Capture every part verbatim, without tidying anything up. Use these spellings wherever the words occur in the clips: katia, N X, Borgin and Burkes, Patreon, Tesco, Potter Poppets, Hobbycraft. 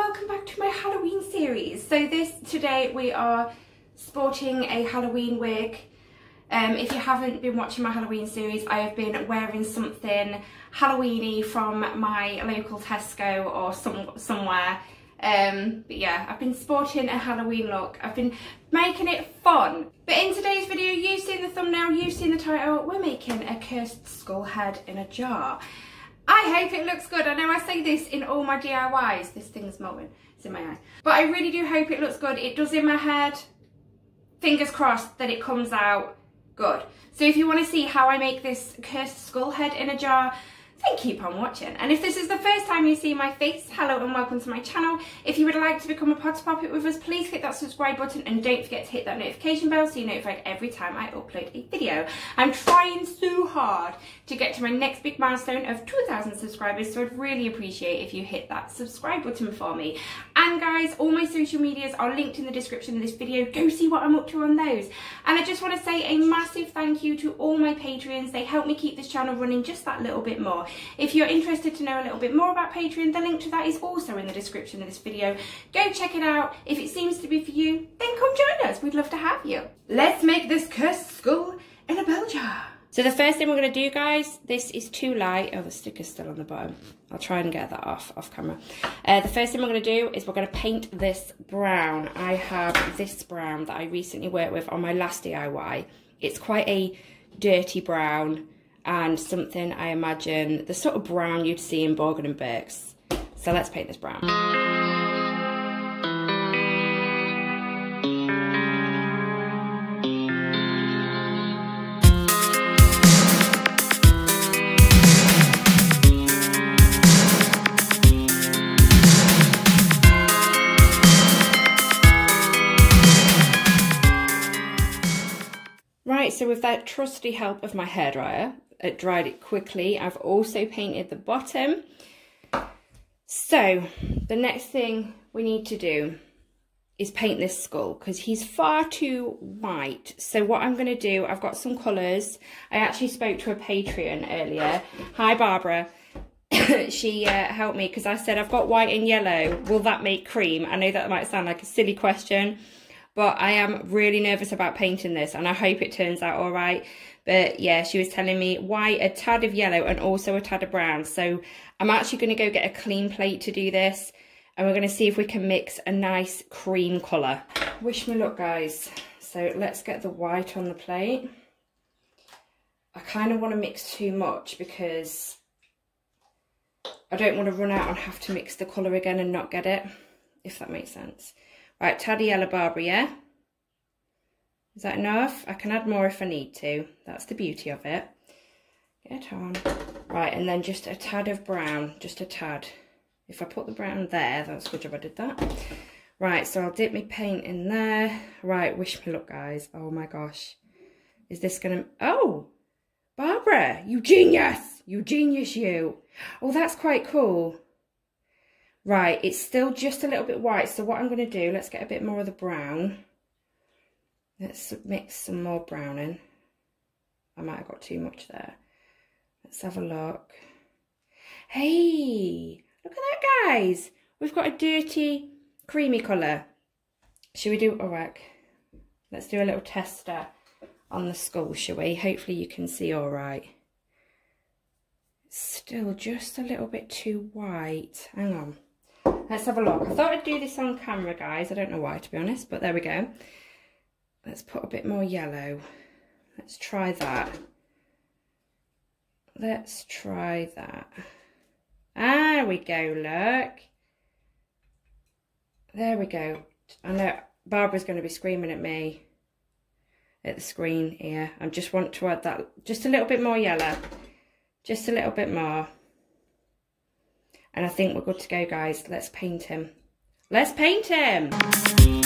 welcome back to my Halloween series. So this today we are sporting a Halloween wig. Um, if you haven't been watching my Halloween series, I have been wearing something Halloweeny from my local Tesco or some somewhere. Um, but yeah, I've been sporting a Halloween look. I've been making it fun. But in today's video, you've seen the thumbnail, you've seen the title. We're making a cursed skull head in a jar. I hope it looks good. I know I say this in all my D I Ys. This thing's melting. It's in my eye. But I really do hope it looks good. It does in my head. Fingers crossed that it comes out good. So if you want to see how I make this cursed skull head in a jar, then keep on watching. And if this is the first time you see my face, hello and welcome to my channel. If you would like to become a Potter Poppet with us, please click that subscribe button and don't forget to hit that notification bell so you're notified every time I upload a video. I'm trying so hard to get to my next big milestone of two thousand subscribers, so I'd really appreciate if you hit that subscribe button for me. And guys, all my social medias are linked in the description of this video. Go see what I'm up to on those. And I just want to say a massive thank you to all my Patreons. They help me keep this channel running just that little bit more. If you're interested to know a little bit more about Patreon, the link to that is also in the description of this video. Go check it out. If it seems to be for you, then come join us. We'd love to have you. Let's make this cursed skull in a bell jar. So the first thing we're going to do, guys, this is too light. Oh, the sticker's still on the bottom. I'll try and get that off, off camera. Uh, the first thing we're going to do is we're going to paint this brown. I have this brown that I recently worked with on my last D I Y. It's quite a dirty brown, and something I imagine the sort of brown you'd see in Borgin and Burkes. So let's paint this brown. Right, so with that trusty help of my hairdryer, it dried it quickly. I've also painted the bottom. So the next thing we need to do is paint this skull because he's far too white. So what I'm going to do, I've got some colours. I actually spoke to a Patreon earlier. Hi, Barbara. She uh, helped me because I said, I've got white and yellow. Will that make cream? I know that might sound like a silly question, but I am really nervous about painting this and I hope it turns out all right. But yeah, she was telling me white, a tad of yellow and also a tad of brown. So I'm actually going to go get a clean plate to do this. And we're going to see if we can mix a nice cream colour. Wish me luck, guys. So let's get the white on the plate. I kind of want to mix too much because I don't want to run out and have to mix the colour again and not get it, if that makes sense. Right, tad of yellow, Barbara, yeah? Is that enough? I can add more if I need to. That's the beauty of it. Get it on. Right, and then just a tad of brown, just a tad. If I put the brown there, that's a good job I did that. Right, so I'll dip my paint in there. Right, wish me luck, guys. Oh my gosh. Is this gonna... Oh! Barbara, you genius! You genius, you! Oh, that's quite cool. Right, it's still just a little bit white, so what I'm going to do, let's get a bit more of the brown. Let's mix some more brown in. I might have got too much there. Let's have a look. Hey, look at that, guys. We've got a dirty, creamy colour. Should we do, all right, let's do a little tester on the skull, shall we? Hopefully you can see all right. Still just a little bit too white. Hang on. Let's have a look. I thought I'd do this on camera, guys. I don't know why, to be honest, but there we go. Let's put a bit more yellow. Let's try that. Let's try that. There we go, look. There we go. I know Barbara's going to be screaming at me at the screen here. I just want to add that, just a little bit more yellow. Just a little bit more. And I think we're good to go, guys. Let's paint him. Let's paint him! I'm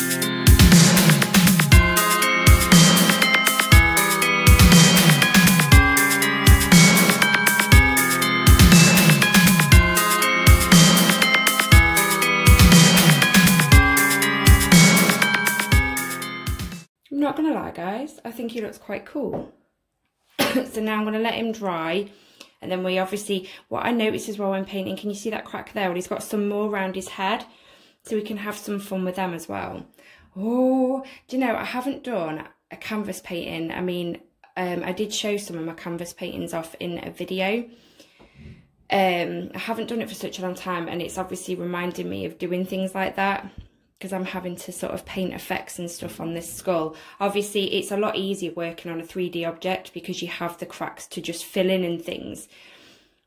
not gonna lie, guys. I think he looks quite cool. So now I'm gonna let him dry. And then we obviously, what I noticed as well when painting, can you see that crack there? Well, he's got some more around his head. so we can have some fun with them as well. Oh, do you know, I haven't done a canvas painting. I mean, um, I did show some of my canvas paintings off in a video. Um, I haven't done it for such a long time, and it's obviously reminding me of doing things like that, because I'm having to sort of paint effects and stuff on this skull. Obviously, it's a lot easier working on a three D object because you have the cracks to just fill in and things.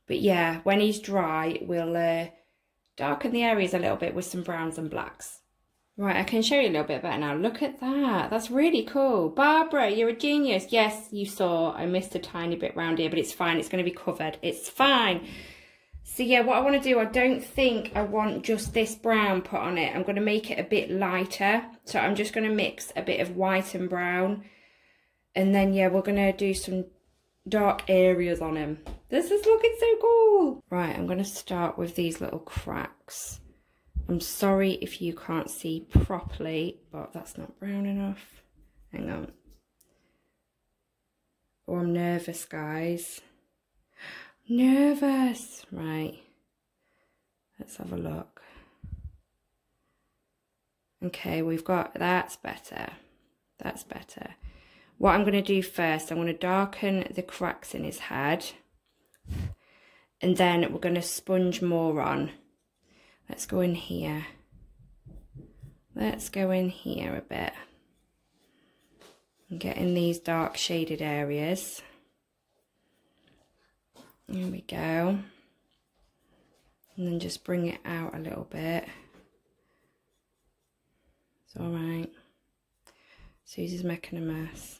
But yeah, when he's dry, we'll uh, darken the areas a little bit with some browns and blacks. Right, I can show you a little bit better now. Look at that. That's really cool. Barbara, you're a genius. Yes, you saw. I missed a tiny bit round here, but it's fine. It's going to be covered. It's fine. So yeah, what I want to do, I don't think I want just this brown put on it. I'm going to make it a bit lighter. So I'm just going to mix a bit of white and brown. And then, yeah, we're going to do some dark areas on him. This is looking so cool. Right, I'm going to start with these little cracks. I'm sorry if you can't see properly, but that's not brown enough. Hang on. Oh, I'm nervous, guys. Nervous. Right. Let's have a look. Okay, we've got, that's better. That's better. What I'm going to do first, I'm going to darken the cracks in his head. And then we're going to sponge more on. Let's go in here. Let's go in here a bit. And get in these dark shaded areas. There we go. And then just bring it out a little bit. It's all right. Susie's making a mess.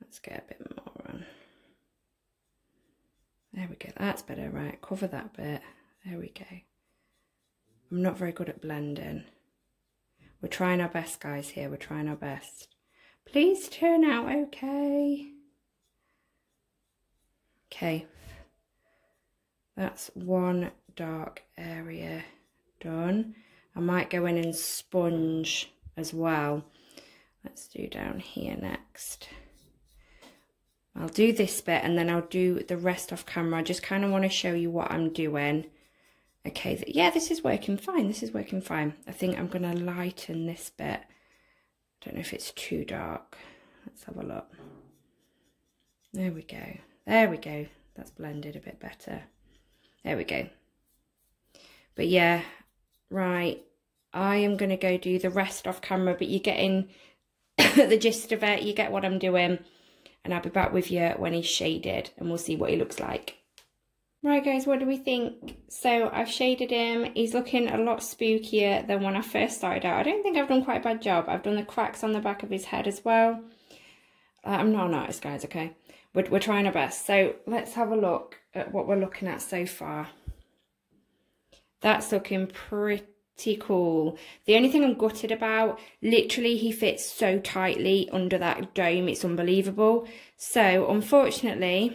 Let's get a bit more on. There we go. That's better, right? Cover that bit. There we go. I'm not very good at blending. We're trying our best, guys, here. We're trying our best. Please turn out okay. Okay. That's one dark area done. I might go in and sponge as well. Let's do down here next. I'll do this bit and then I'll do the rest off camera. I just kind of want to show you what I'm doing. Okay, yeah, this is working fine. This is working fine. I think I'm going to lighten this bit. I don't know if it's too dark. Let's have a look. There we go. There we go. That's blended a bit better. There we go. But yeah, right. I am going to go do the rest off camera, but you're getting the gist of it. You get what I'm doing. And I'll be back with you when he's shaded and we'll see what he looks like. Right guys, what do we think? So I've shaded him. He's looking a lot spookier than when I first started out. I don't think I've done quite a bad job. I've done the cracks on the back of his head as well. I'm not an artist, guys, okay? We're, we're trying our best. So let's have a look at what we're looking at so far. That's looking pretty cool. The only thing I'm gutted about, literally he fits so tightly under that dome. It's unbelievable. So unfortunately...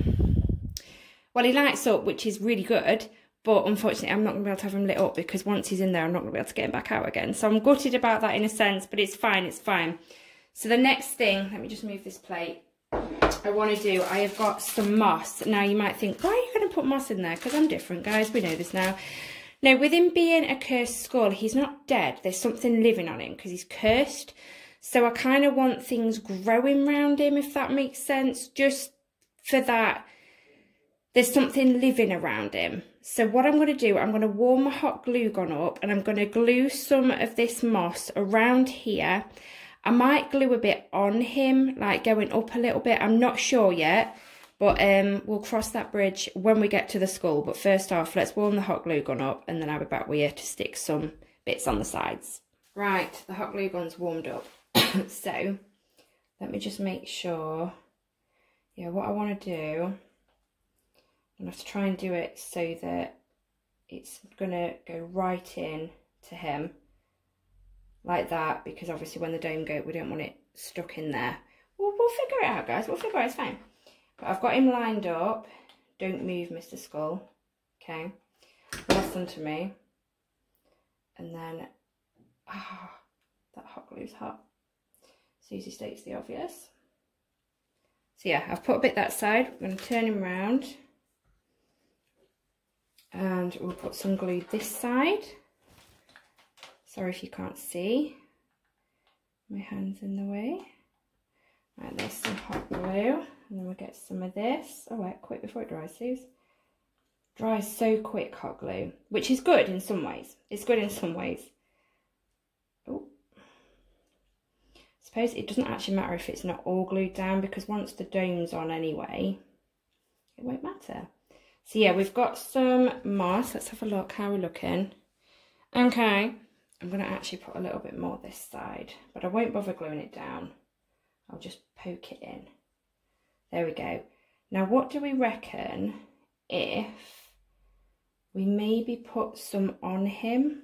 well, he lights up, which is really good, but unfortunately I'm not going to be able to have him lit up because once he's in there, I'm not going to be able to get him back out again. So I'm gutted about that in a sense, but it's fine, it's fine. So the next thing, let me just move this plate. I want to do, I have got some moss. Now you might think, why are you going to put moss in there? Because I'm different, guys, we know this now. No, with him being a cursed skull, he's not dead. There's something living on him because he's cursed. So I kind of want things growing around him, if that makes sense, just for that. There's something living around him. So what I'm going to do, I'm going to warm my hot glue gun up and I'm going to glue some of this moss around here. I might glue a bit on him, like going up a little bit. I'm not sure yet, but um, we'll cross that bridge when we get to the skull. But first off, let's warm the hot glue gun up and then I'll be back with you to stick some bits on the sides. Right, the hot glue gun's warmed up. So let me just make sure. Yeah, what I want to do... I'm going to have to try and do it so that it's going to go right in to him like that, because obviously when the dome goes, we don't want it stuck in there. We'll, we'll figure it out, guys. We'll figure it out. It's fine. But I've got him lined up. Don't move, Mister Skull. Okay. Listen to me. And then, ah, oh, that hot glue's hot. Susie states the obvious. So yeah, I've put a bit that side. We're going to turn him round. And we'll put some glue this side. Sorry if you can't see, my hand's in the way. Right, there's some hot glue, and then we'll get some of this. Oh wait, quick before it dries, Suze. Dries so quick, hot glue, which is good in some ways. It's good in some ways. Oh, I suppose it doesn't actually matter if it's not all glued down, because once the dome's on anyway, it won't matter. So yeah, we've got some moss. Let's have a look how we're looking. Okay, I'm gonna actually put a little bit more this side, but I won't bother gluing it down. I'll just poke it in. There we go. Now, what do we reckon if we maybe put some on him?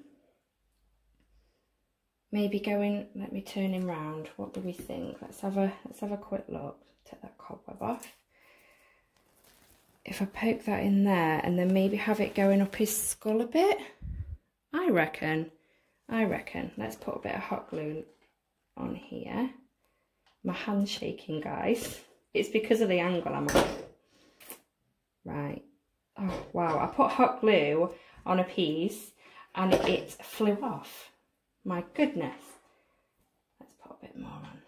Maybe going, let me turn him round. What do we think? Let's have a let's have a quick look. Take that cobweb off. If I poke that in there and then maybe have it going up his skull a bit, I reckon, I reckon. Let's put a bit of hot glue on here. My hand's shaking, guys. It's because of the angle I'm at. Right. Oh, wow. I put hot glue on a piece and it flew off. My goodness. Let's put a bit more on.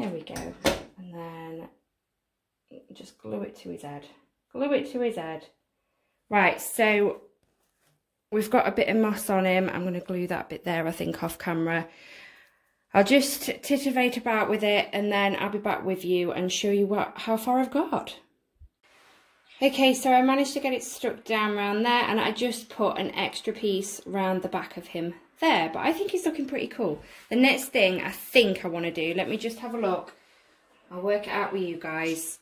There we go. And then just glue it to his head. Glue it to his head. Right, so we've got a bit of moss on him. I'm going to glue that bit there, I think, off camera. I'll just titivate about with it, and then I'll be back with you and show you what how far I've got. Okay, so I managed to get it stuck down around there, and I just put an extra piece round the back of him there. But I think he's looking pretty cool. The next thing I think I want to do, let me just have a look. I'll work it out with you guys.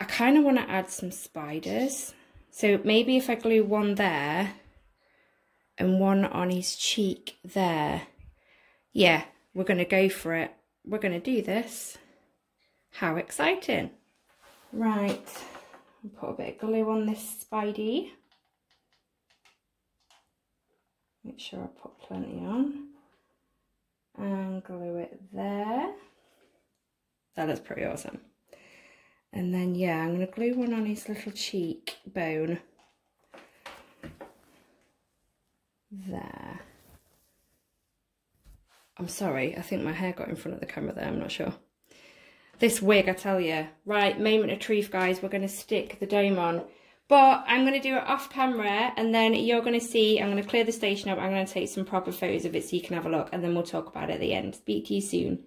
I kind of want to add some spiders. So maybe if I glue one there and one on his cheek there. Yeah. We're going to go for it. We're going to do this. How exciting. Right. I'll put a bit of glue on this Spidey. Make sure I put plenty on. And glue it there. That looks pretty awesome. And then, yeah, I'm going to glue one on his little cheek bone. There. I'm sorry, I think my hair got in front of the camera there, I'm not sure. This wig, I tell you. Right, moment of truth, guys, we're going to stick the dome on. But I'm going to do it off camera, and then you're going to see, I'm going to clear the station up, I'm going to take some proper photos of it so you can have a look, and then we'll talk about it at the end. Speak to you soon.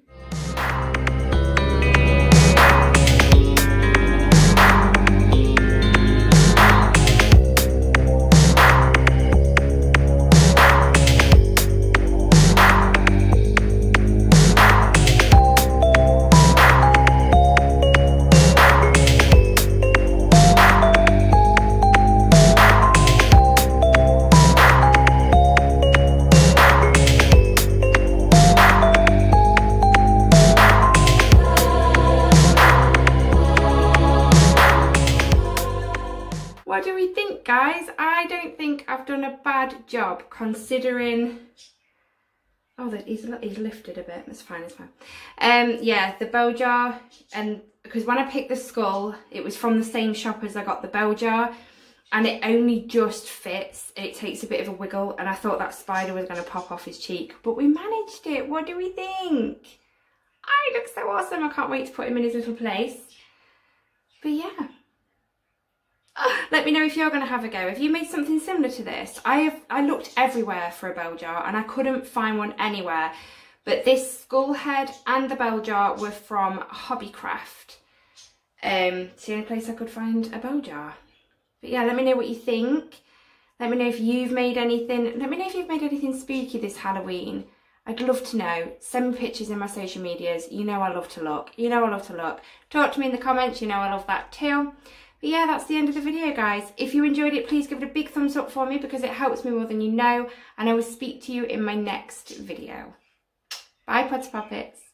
Job considering, oh that he's, he's lifted a bit, that's fine, that's fine. Um yeah, the bell jar, and because when I picked the skull it was from the same shop as I got the bell jar, and it only just fits, it takes a bit of a wiggle, and I thought that spider was going to pop off his cheek, but we managed it. What do we think? Oh, he looks so awesome. I can't wait to put him in his little place. But yeah, let me know if you're going to have a go. Have you made something similar to this? I have. I looked everywhere for a bell jar and I couldn't find one anywhere. But this skull head and the bell jar were from Hobbycraft. Um, it's the only place I could find a bell jar. But yeah, let me know what you think. Let me know if you've made anything. Let me know if you've made anything spooky this Halloween. I'd love to know. Send me pictures in my social medias. You know I love to look. You know I love to look. Talk to me in the comments. You know I love that too. But yeah, that's the end of the video, guys. If you enjoyed it, please give it a big thumbs up for me because it helps me more than you know. And I will speak to you in my next video. Bye, Potter Poppets.